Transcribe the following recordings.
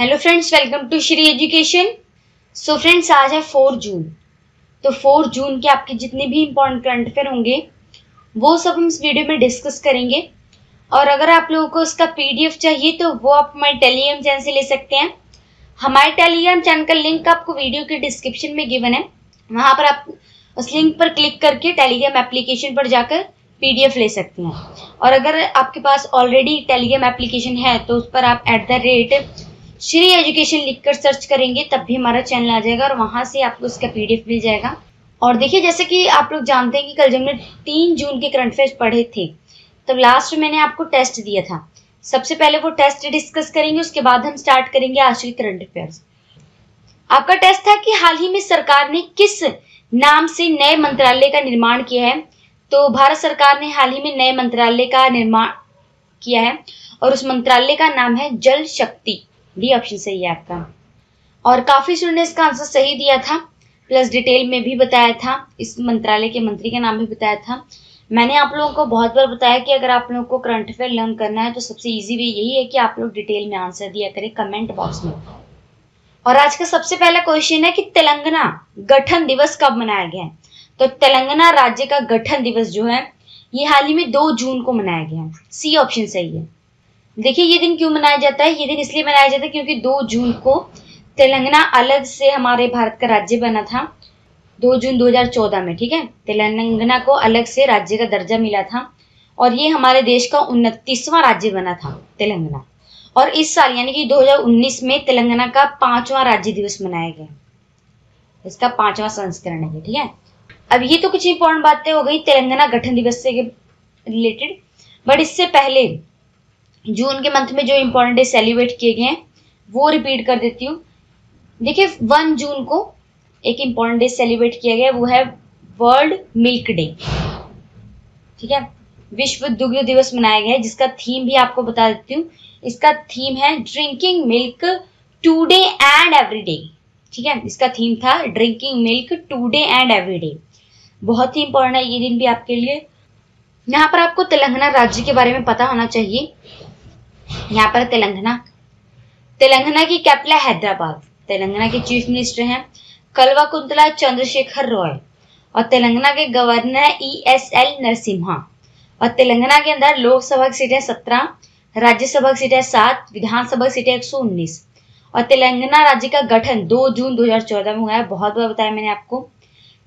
Hello friends, welcome to Shri education. So friends, आज है 4 जून। तो 4 जून के आपके जितने भी इम्पोर्टेंट करंट अफेयर होंगे वो सब हम इस वीडियो में डिस्कस करेंगे। और अगर आप लोगों को उसका पीडीएफ चाहिए तो वो आप हमारे टेलीग्राम चैनल से ले सकते हैं। हमारे टेलीग्राम चैनल का लिंक आपको वीडियो के डिस्क्रिप्शन में गिवन है, वहाँ पर आप उस लिंक पर क्लिक करके टेलीग्राम एप्लीकेशन पर जाकर पीडीएफ ले सकते हैं। और अगर आपके पास ऑलरेडी टेलीग्राम एप्लीकेशन है तो उस पर आप @ श्री एजुकेशन लिखकर सर्च करेंगे तब भी हमारा चैनल आ जाएगा और वहां से आपको उसका पीडीएफ मिल जाएगा। और देखिए, जैसे कि आप लोग जानते हैं कि कल जब हमने 3 जून के करंट अफेयर्स पढ़े थे तब लास्ट में मैंने आपको टेस्ट दिया था। सबसे पहले वो टेस्ट डिस्कस करेंगे, उसके बाद हम स्टार्ट करेंगे आज के करंट अफेयर्स। आपका टेस्ट था कि हाल ही में सरकार ने किस नाम से नए मंत्रालय का निर्माण किया है। तो भारत सरकार ने हाल ही में नए मंत्रालय का निर्माण किया है और उस मंत्रालय का नाम है जल शक्ति। डी ऑप्शन सही है आपका। और काफी स्टूडेंट ने इसका आंसर सही दिया था, प्लस डिटेल में भी बताया था, इस मंत्रालय के मंत्री का नाम भी बताया था। मैंने आप लोगों को बहुत बार बताया कि अगर आप लोगों को करंट अफेयर लर्न करना है तो सबसे इजी वे यही है कि आप लोग डिटेल में आंसर दिया करें कमेंट बॉक्स में। और आज का सबसे पहला क्वेश्चन है कि तेलंगाना गठन दिवस कब मनाया गया है। तो तेलंगाना राज्य का गठन दिवस जो है ये हाल ही में 2 जून को मनाया गया है। सी ऑप्शन सही है। देखिए, ये दिन क्यों मनाया जाता है? ये दिन इसलिए मनाया जाता है क्योंकि 2 जून को तेलंगाना अलग से हमारे भारत का राज्य बना था, 2 जून 2014 में। ठीक है, तेलंगाना को अलग से राज्य का दर्जा मिला था और ये हमारे देश का 29वां राज्य बना था तेलंगाना। और इस साल यानी कि 2019 में तेलंगाना का 5वां राज्य दिवस मनाया गया, इसका 5वां संस्करण है। ठीक है, अब ये तो कुछ इंपॉर्टेंट बातें हो गई तेलंगाना गठन दिवस से रिलेटेड। बट इससे पहले जून के मंथ में जो इम्पोर्टेंट डे सेलिब्रेट किए गए हैं वो रिपीट कर देती हूँ। देखिए, 1 जून को एक इम्पोर्टेंट डे सेलिब्रेट किया गया, वो है वर्ल्ड मिल्क डे। ठीक है, विश्व दुग्ध दिवस मनाया गया है, जिसका थीम भी आपको बता देती हूँ। इसका थीम है drinking milk today and every day. ठीक है, इसका थीम था drinking milk today and every day. बहुत ही इम्पोर्टेंट है ये दिन भी आपके लिए। यहाँ पर आपको तेलंगाना राज्य के बारे में पता होना चाहिए। यहाँ पर तेलंगाना की कैपिटल है हैदराबाद। तेलंगाना के चीफ मिनिस्टर हैं कल्वाकुंतला चंद्रशेखर रॉय और तेलंगाना के गवर्नर है ESL नरसिम्हा। और तेलंगाना के अंदर लोकसभा की सीटें 17, राज्यसभा की सीटें 7, विधानसभा की सीटें 119। और तेलंगाना राज्य का गठन 2 जून 2014 में हुआ है, बहुत बार बताया मैंने आपको।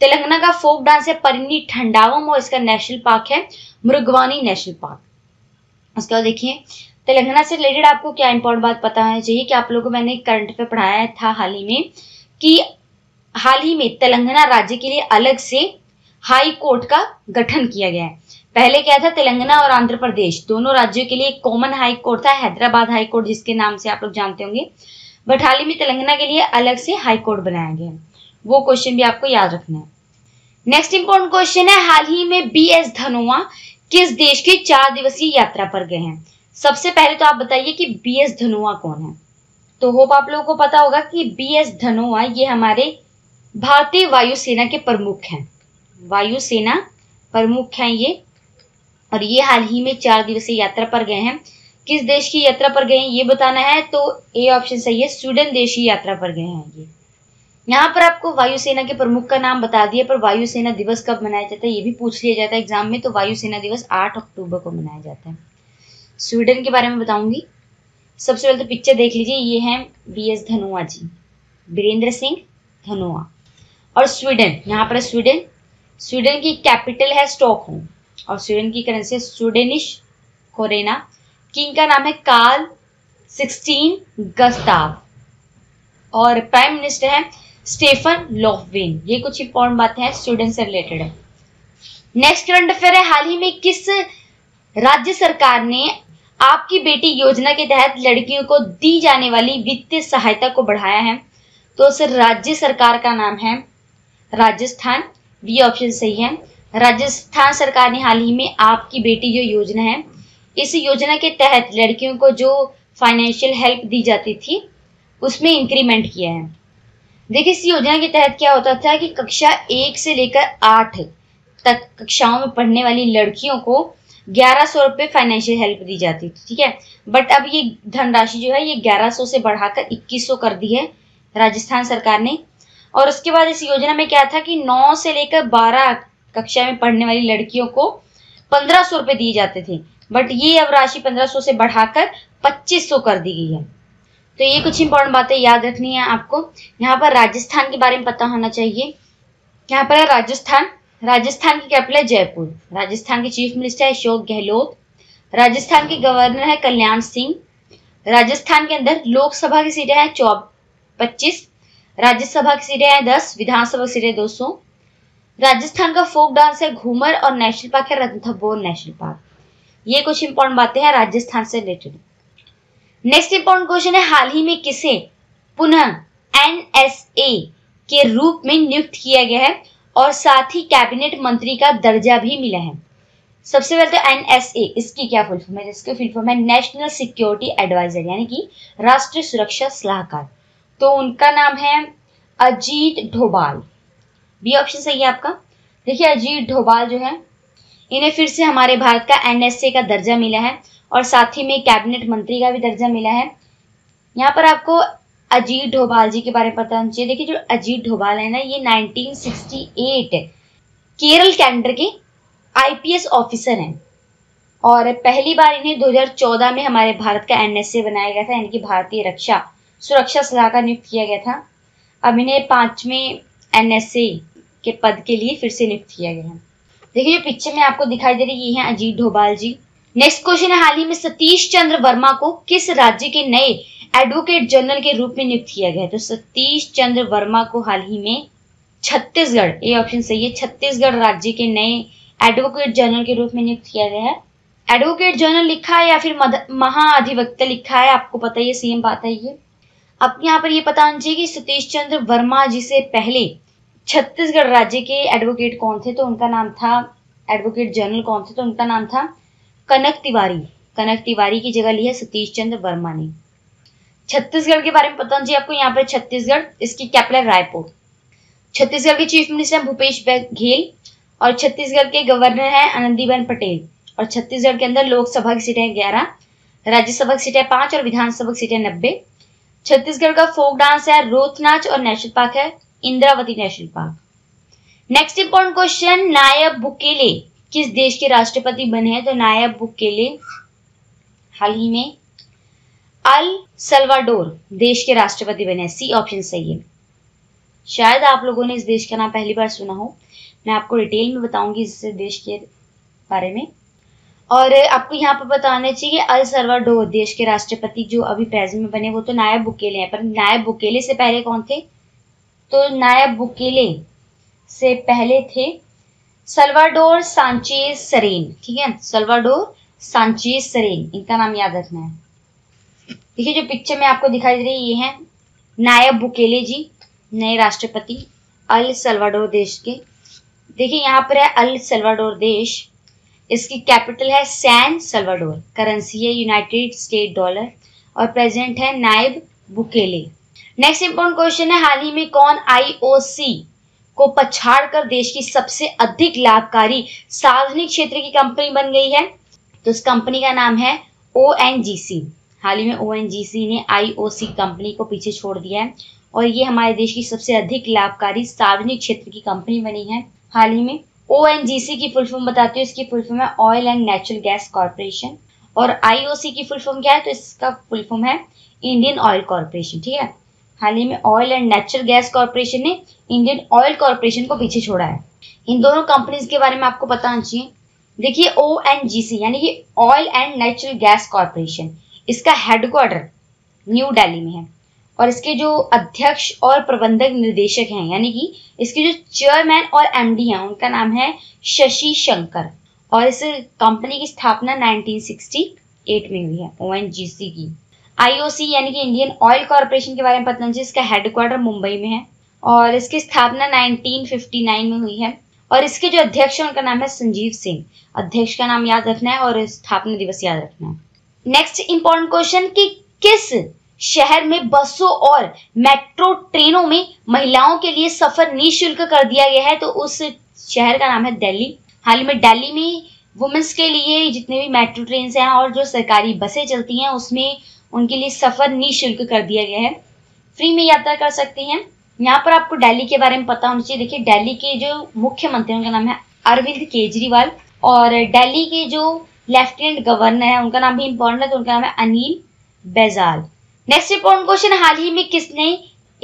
तेलंगाना का फोक डांस है परिनी ठंडावम और इसका नेशनल पार्क है मृगवानी नेशनल पार्क। उसके बाद देखिए, तेलंगाना से रिलेटेड आपको क्या इम्पोर्टेंट बात पता होना चाहिए कि आप लोगों को मैंने करंट अफेयर पढ़ाया था हाल ही में कि हाल ही में तेलंगाना राज्य के लिए अलग से हाई कोर्ट का गठन किया गया है। पहले क्या था, तेलंगाना और आंध्र प्रदेश दोनों राज्यों के लिए एक कॉमन हाई कोर्ट था, हैदराबाद हाई कोर्ट जिसके नाम से आप लोग जानते होंगे। बट हाल ही में तेलंगाना के लिए अलग से हाई कोर्ट बनाया गया है, वो क्वेश्चन भी आपको याद रखना है। नेक्स्ट इम्पोर्टेंट क्वेश्चन है, हाल ही में BS धनोआ किस देश की 4 दिवसीय यात्रा पर गए हैं। सबसे पहले तो आप बताइए कि BS धनोआ कौन है। तो होप आप लोगों को पता होगा कि BS धनोआ ये हमारे भारतीय वायुसेना के प्रमुख हैं, वायुसेना प्रमुख हैं ये। और ये हाल ही में 4 दिवसीय यात्रा पर गए हैं। किस देश की यात्रा पर गए हैं ये बताना है, तो ए ऑप्शन सही है, स्वीडन देश की यात्रा पर गए हैं ये। यहाँ पर आपको वायुसेना के प्रमुख का नाम बता दिया, पर वायुसेना दिवस कब मनाया जाता है ये भी पूछ लिया जाता है एग्जाम में। तो वायुसेना दिवस 8 अक्टूबर को मनाया जाता है। स्वीडन के बारे में बताऊंगी। सबसे पहले तो पिक्चर देख लीजिए, ये हैं BS धनोआ जी, वीरेंद्र सिंह धनोआ। और स्वीडन, यहाँ पर स्वीडन की कैपिटल है स्टॉकहोम और स्वीडन की करेंसी स्वीडिश कोरेना। किंग का नाम है कार्ल 16 गस्ताव और प्राइम मिनिस्टर है स्टेफन लोफवेन। ये कुछ इंपॉर्टेंट बातें हैं स्वीडन से रिलेटेड है। नेक्स्ट करंट अफेयर है, हाल ही में किस राज्य सरकार ने आपकी बेटी योजना के तहत लड़कियों को दी जाने वाली वित्तीय सहायता को बढ़ाया है। तो उस राज्य सरकार का नाम है राजस्थान। बी ऑप्शन सही है। राजस्थान सरकार ने हाल ही में आपकी बेटी जो योजना है, इस योजना के तहत लड़कियों को जो फाइनेंशियल हेल्प दी जाती थी उसमें इंक्रीमेंट किया है। देखिए, इस योजना के तहत क्या होता था कि कक्षा 1 से लेकर 8 तक कक्षाओं में पढ़ने वाली लड़कियों को 1100 रुपये फाइनेंशियल हेल्प दी जाती थी, ठीक है। बट अब ये धनराशि जो है ये 1100 से बढ़ाकर 2100 कर दी है राजस्थान सरकार ने। और उसके बाद इस योजना में क्या था कि 9 से लेकर 12 कक्षा में पढ़ने वाली लड़कियों को 1500 रुपये दिए जाते थे, बट ये अब राशि 1500 से बढ़ाकर 2500 कर दी गई है। तो ये कुछ इंपॉर्टेंट बातें याद रखनी है आपको। यहाँ पर राजस्थान के बारे में पता होना चाहिए। यहाँ पर है राजस्थान, राजस्थान की कैपिटल है जयपुर, राजस्थान के चीफ मिनिस्टर है अशोक गहलोत, राजस्थान के गवर्नर है कल्याण सिंह, राजस्थान के अंदर लोकसभा की सीटें हैं 25, राज्यसभा की सीटें हैं 10, विधानसभा की सीटें 200। राजस्थान का फोक डांस है घूमर और नेशनल पार्क है रणथंभौर नेशनल पार्क। ये कुछ इंपॉर्टेंट बातें हैं राजस्थान से रिलेटेड। नेक्स्ट इंपॉर्टेंट क्वेश्चन है, हाल ही में किसे पुनः NSA के रूप में नियुक्त किया गया है और साथ ही कैबिनेट मंत्री का दर्जा भी मिला है। सबसे पहले तो NSA, इसकी क्या फुल फॉर्म है? इसकी फुल फॉर्म है नेशनल सिक्योरिटी एडवाइजर, यानी कि राष्ट्रीय सुरक्षा सलाहकार। तो उनका नाम है अजीत डोभाल, बी ऑप्शन सही है आपका। देखिए अजीत डोभाल जो है इन्हें फिर से हमारे भारत का NSA का दर्जा मिला है और साथ ही में कैबिनेट मंत्री का भी दर्जा मिला है। यहाँ पर आपको अजीत डोभाल जी के बारे में पता होना चाहिए। देखिए जो अजीत डोभाल है ना, ये 1968 केरल कैडर के IPS ऑफिसर हैं और पहली बार इन्हें 2014 में हमारे भारत का NSA बनाया गया था, यानी कि भारतीय रक्षा सुरक्षा सलाहकार नियुक्त किया गया था। अब इन्हें 5वें NSA के पद के लिए फिर से नियुक्त किया गया है। देखिए जो पिक्चर में आपको दिखाई दे रही है, ये हैं अजीत डोभाल जी। नेक्स्ट क्वेश्चन है, हाल ही में सतीश चंद्र वर्मा को किस राज्य के नए एडवोकेट जनरल के रूप में नियुक्त किया गया है? तो सतीश चंद्र वर्मा को हाल ही में छत्तीसगढ़, ये ऑप्शन सही है, छत्तीसगढ़ राज्य के नए एडवोकेट जनरल के रूप में नियुक्त किया गया है। एडवोकेट जनरल लिखा है या फिर महाअधिवक्ता लिखा है, आपको पता ही सेम बात है ये। अब यहाँ पर ये पता होना चाहिए कि सतीश चंद्र वर्मा जी से पहले छत्तीसगढ़ राज्य के एडवोकेट कौन थे, तो उनका नाम था एडवोकेट जनरल कौन थे, तो उनका नाम था कनक तिवारी। कनक तिवारी की जगह ली है सतीश चंद्र वर्मा ने। छत्तीसगढ़ के बारे में पता होना चाहिए आपको। यहाँ पर छत्तीसगढ़, इसकी कैपिटल है रायपुर। छत्तीसगढ़ के चीफ मिनिस्टर हैं भूपेश बघेल और छत्तीसगढ़ के गवर्नर हैं आनंदीबेन पटेल। और छत्तीसगढ़ के अंदर लोकसभा की सीटें 11, राज्यसभा की सीटें 5 और विधानसभा की सीटें 90। छत्तीसगढ़ का फोक डांस है रोथ नाच और नेशनल पार्क है Indravati national park. Next important question, Nayib Bukele किस देश के राष्ट्रपति बने हैं? तो नायब बुकेले हाल ही में अल सल्वाडोर देश के राष्ट्रपति बने हैं, सी ऑप्शन सही है। शायद आप लोगों ने इस देश का नाम पहली बार सुना हो, मैं आपको डिटेल में बताऊंगी इस देश के बारे में। और आपको यहाँ पर बताना चाहिए अल सल्वाडोर देश के राष्ट्रपति जो अभी प्रेजेंट में बने वो तो नायब बुकेले हैं, पर नायब बुकेले से पहले कौन थे? तो नायब बुकेले से पहले थे सल्वाडोर सांची सेरीन, ठीक है, सल्वाडोर सांची सेरीन, इनका नाम याद रखना है। देखिए जो पिक्चर में आपको दिखाई दे रही है, ये हैं नायब बुकेले जी, नए राष्ट्रपति अल सल्वाडोर देश के। देखिए यहाँ पर है अल सल्वाडोर देश, इसकी कैपिटल है सैन सल्वाडोर, करेंसी है यूनाइटेड स्टेट डॉलर और प्रेजेंट है Nayib Bukele. Next important question है, हाल ही में कौन IOC को पछाड़ कर देश की सबसे अधिक लाभकारी सार्वजनिक क्षेत्र की कंपनी बन गई है? तो इस कंपनी का नाम है ONGC। हाल ही में ONGC ने IOC कंपनी को पीछे छोड़ दिया है और ये हमारे देश की सबसे अधिक लाभकारी सार्वजनिक क्षेत्र की कंपनी बनी है हाल ही में। ONGC की फुल फॉर्म बताती हूँ, इसकी फुल फॉर्म है oil and natural gas corporation. और IOC की फुल फॉर्म क्या है? तो इसका फुल फॉर्म है इंडियन ऑयल कॉर्पोरेशन, ठीक है। हाल ही में oil and natural gas corporation ने इंडियन ऑयल कॉर्पोरेशन को पीछे छोड़ा है। इन दोनों कंपनीज के बारे में आपको पता होना चाहिए। देखिए ONGC यानी कि oil and natural gas corporation, इसका हेडक्वार्टर न्यू दिल्ली में है और इसके जो अध्यक्ष और प्रबंधक निर्देशक हैं, यानी कि इसके जो चेयरमैन और MD हैं, उनका नाम है शशि शंकर। और इस कंपनी की स्थापना 1968 में हुई है ONGC की। IOC यानी कि इंडियन ऑयल कॉर्पोरेशन के बारे में पता है, इसका हेडक्वार्टर मुंबई में है और इसकी स्थापना 1959 में हुई है। और इसके जो अध्यक्ष हैं उनका नाम है संजीव सिंह। अध्यक्ष का नाम याद रखना है और स्थापना दिवस याद रखना है। नेक्स्ट इंपॉर्टेंट क्वेश्चन कि किस शहर में बसों और मेट्रो ट्रेनों में महिलाओं के लिए सफर निःशुल्क कर दिया गया है? तो उस शहर का नाम है दिल्ली। हाल ही में दिल्ली में वुमेन्स के लिए जितने भी मेट्रो ट्रेन हैं और जो सरकारी बसें चलती हैं उसमें उनके लिए सफ़र निःशुल्क कर दिया गया है, फ्री में यात्रा कर सकती हैं। यहाँ पर आपको दिल्ली के बारे में पता होना चाहिए। देखिए दिल्ली के जो मुख्यमंत्री हैं उनका नाम है अरविंद केजरीवाल और दिल्ली के जो लेफ्टिनेंट गवर्नर हैं उनका नाम भी इम्पोर्टेंट है, तो उनका नाम है Anil Baijal. Next important question, हाल ही में किसने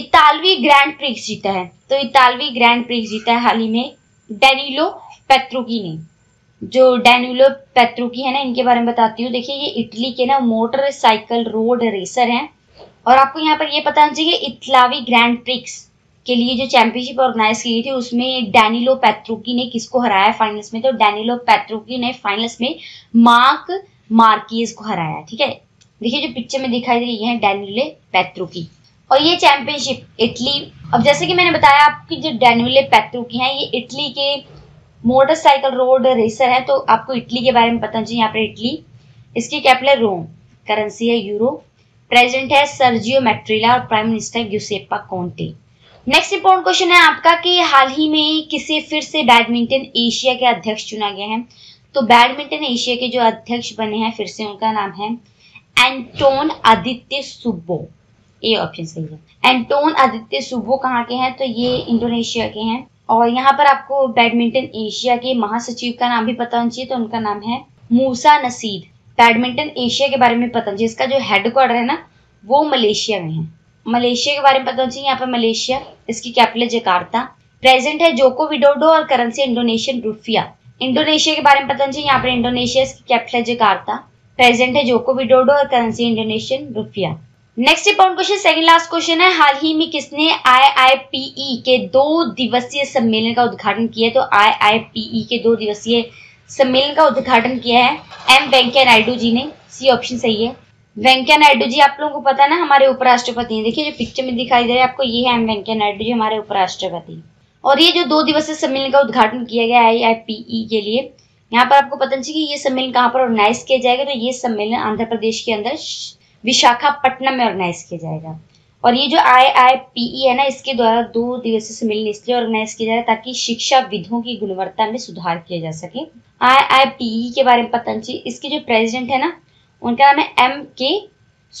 इतालवी ग्रैंड प्रिक्स जीता है? तो इतालवी ग्रैंड प्रिक्स जीता है हाल ही में डेनिलो पेत्री ने। जो डेनिलो पेत्री है ना, इनके बारे में बताती हूँ। देखिए ये इटली के ना मोटरसाइकिल रोड रेसर हैं और आपको यहाँ पर ये पता होना चाहिए इतालवी ग्रैंड प्रिक्स के लिए जो चैंपियनशिप ऑर्गेनाइज की गई थी उसमें डेनिलो पेत्री ने किसको हराया फाइनल्स में? तो डेनिलो पेत्री ने फाइनल्स में मार्क मार्केज को हराया। ठीक है, देखिए जो पिक्चर में दिखाई दे रही है डेनिलो पेत्री और ये चैंपियनशिप इटली। अब जैसे कि मैंने बताया आपकी जो डेनिलो पेत्री हैं ये इटली के मोटरसाइकिल रोड रेसर है, तो आपको इटली के बारे में पता चाहिए। यहाँ पर इटली, इसकी कैपिटल रोम, करेंसी है यूरो, प्रेसिडेंट है सर्जियो मेट्रीला और prime minister Giuseppe Conte. Next important question है आपका कि हाल ही में किसे फिर से बैडमिंटन एशिया के अध्यक्ष चुना गया है? तो बैडमिंटन एशिया के जो अध्यक्ष बने हैं फिर से उनका नाम है एंटोन आदित्य सुब्बो। ये ऑप्शन सही है। एंटोन आदित्य सुब्बो कहाँ के हैं? तो ये इंडोनेशिया के हैं। और यहाँ पर आपको बैडमिंटन एशिया के महासचिव का नाम भी पता होना चाहिए, तो उनका नाम है मूसा नसीद। बैडमिंटन एशिया के बारे में पता होना चाहिए, इसका जो हेडक्वार्टर है ना वो मलेशिया में है। मलेशिया के बारे में पता होना चाहिए, यहाँ पर मलेशिया, इसकी कैपिटल जकार्ता, प्रेसिडेंट है जोको विडोडो और करेंसी इंडोनेशियन रुपिया। इंडोनेशिया के बारे में पता होना चाहिए, यहाँ पर इंडोनेशिया, इसकी कैपिटल जकार्ता, प्रेसिडेंट है जोको विडोडो और currency Indonesian rupiah. Next important question, second last question है, हाल ही में किसने आईआईपीई के 2 दिवसीय सम्मेलन का उद्घाटन किया है? तो आईआईपीई के 2 दिवसीय सम्मेलन का उद्घाटन किया है एम वेंकैया नायडू जी ने। सी ऑप्शन सही है। वेंकैया नायडू जी आप लोगों को पता ना हमारे उपराष्ट्रपति हैं। देखिए जो पिक्चर में दिखाई दे रहा है आपको ये है एम वेंकैया नायडू जी हमारे उपराष्ट्रपति। और ये जो 2 दिवसीय सम्मेलन का उद्घाटन किया गया आईआईपीई के लिए, यहाँ पर आपको पता चल कि ये सम्मेलन कहाँ पर ऑर्गेनाइज किया जाएगा? तो ये सम्मेलन आंध्र प्रदेश के अंदर विशाखापट्टनम में ऑर्गेनाइज किया जाएगा। और ये जो आईआईपीई है ना इसके द्वारा 2 दिवसीय सम्मेलन इसलिए ऑर्गेनाइज किया जा रहा है ताकि शिक्षाविदों की गुणवत्ता में सुधार किया जा सके। आईआईपीई के बारे में पता नहीं चाहिए, इसके जो प्रेसिडेंट है ना उनका नाम है एम के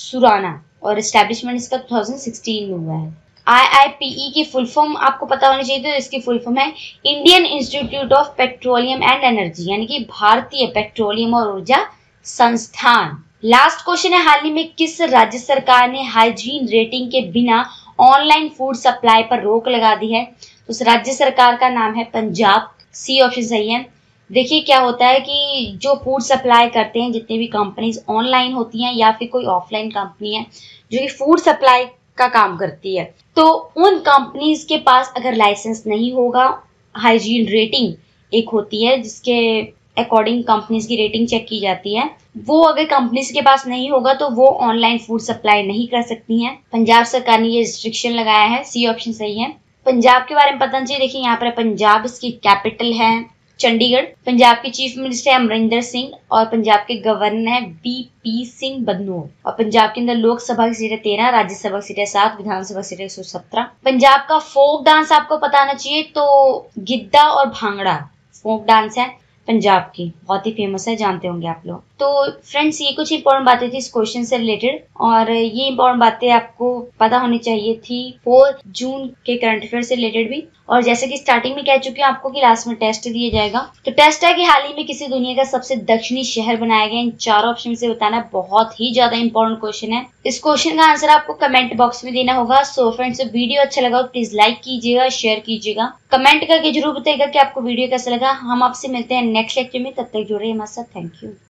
सुराना और एस्टेब्लिशमेंट इसका 2016 में हुआ है। आईआईपीई की फुल फॉर्म आपको पता होनी चाहिए, तो इसकी फुल फॉर्म है Indian institute of petroleum and energy, यानी कि भारतीय पेट्रोलियम और ऊर्जा संस्थान। लास्ट क्वेश्चन है, हाल ही में किस राज्य सरकार ने हाइजीन रेटिंग के बिना ऑनलाइन फूड सप्लाई पर रोक लगा दी है? तो उस राज्य सरकार का नाम है पंजाब। सी ऑप्शन सही है। देखिए क्या होता है कि जो फूड सप्लाई करते हैं जितने भी कंपनीज ऑनलाइन होती हैं या फिर कोई ऑफलाइन कंपनी है जो कि फूड सप्लाई का काम करती है, तो उन कंपनीज के पास अगर लाइसेंस नहीं होगा, हाइजीन रेटिंग एक होती है जिसके अकॉर्डिंग कंपनीज की रेटिंग चेक की जाती है, वो अगर कंपनीज के पास नहीं होगा तो वो ऑनलाइन फूड सप्लाई नहीं कर सकती हैं। पंजाब सरकार ने ये रिस्ट्रिक्शन लगाया है। सी ऑप्शन सही है। पंजाब के बारे में पता नहीं चाहिए, देखिए यहाँ पर पंजाब, इसकी कैपिटल है चंडीगढ़, पंजाब के चीफ मिनिस्टर है अमरिंदर सिंह और पंजाब के गवर्नर है वीपी सिंह बदनौर। और पंजाब के अंदर लोकसभा की सीटें 13, राज्यसभा की सीटें 7, विधानसभा की सीटें 117। पंजाब का फोक डांस आपको पता होना चाहिए, तो गिद्दा और भांगड़ा फोक डांस है पंजाब की, बहुत ही फेमस है, जानते होंगे आप लोग। तो फ्रेंड्स ये कुछ इंपॉर्टेंट बातें थी इस क्वेश्चन से रिलेटेड और ये इंपॉर्टेंट बातें आपको पता होनी चाहिए थी 4 जून के करंट अफेयर से रिलेटेड भी। और जैसे कि स्टार्टिंग में कह चुकी हूँ आपको कि लास्ट में टेस्ट दिया जाएगा, तो टेस्ट है कि हाल ही में किसी दुनिया का सबसे दक्षिणी शहर बनाया गया। इन 4 ऑप्शन से बताना, बहुत ही ज्यादा इंपॉर्टेंट क्वेश्चन है। इस क्वेश्चन का आंसर आपको कमेंट बॉक्स में देना होगा। सो फ्रेंड्स वीडियो अच्छा लगा तो प्लीज लाइक कीजिएगा, शेयर कीजिएगा, कमेंट करके जरूर बताइएगा कि आपको वीडियो कैसा लगा। हम आपसे मिलते हैं नेक्स्ट लेक्चर में, तब तक जुड़े हमारे साथ। Thank you.